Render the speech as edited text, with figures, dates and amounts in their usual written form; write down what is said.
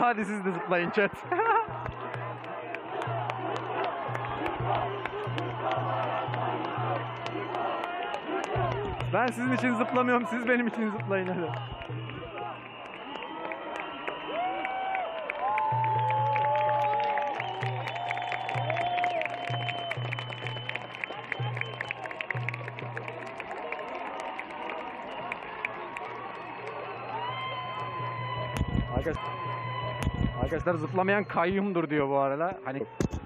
Ah, this is the zipline chat. Ben sizin için zıplamıyorum, siz benim için zıplayın hadi. Arkadaşlar zıplamayan kayyumdur diyor bu arada. Hani